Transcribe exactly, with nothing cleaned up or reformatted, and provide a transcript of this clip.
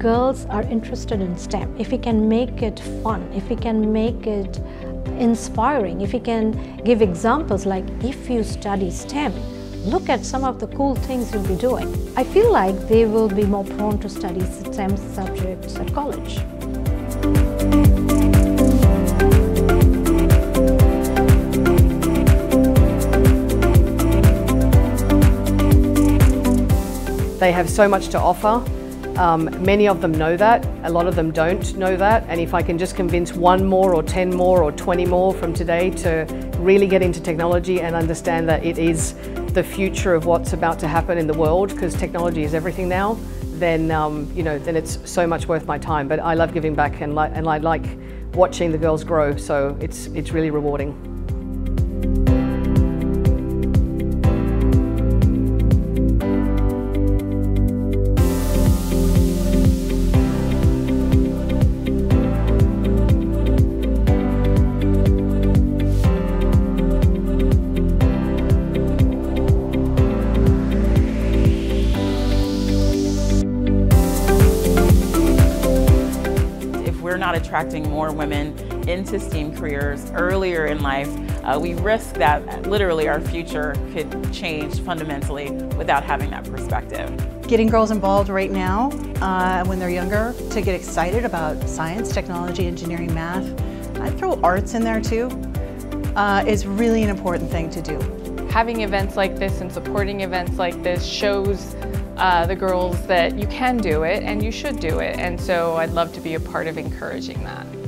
girls are interested in STEM, if we can make it fun, if we can make it inspiring, if we can give examples like, if you study STEM, look at some of the cool things you'll be doing. I feel like they will be more prone to study STEM subjects at college. They have so much to offer. Um, many of them know that, a lot of them don't know that, and if I can just convince one more or ten more or twenty more from today to really get into technology and understand that it is the future of what's about to happen in the world, because technology is everything now, then, um, you know, then it's so much worth my time. But I love giving back and, li and I like watching the girls grow, so it's, it's really rewarding. We're not attracting more women into STEAM careers earlier in life, uh, we risk that literally our future could change fundamentally without having that perspective. Getting girls involved right now uh, when they're younger to get excited about science, technology, engineering, math, I'd throw arts in there too, uh, is really an important thing to do. Having events like this and supporting events like this shows Uh, the girls that you can do it and you should do it, and so I'd love to be a part of encouraging that.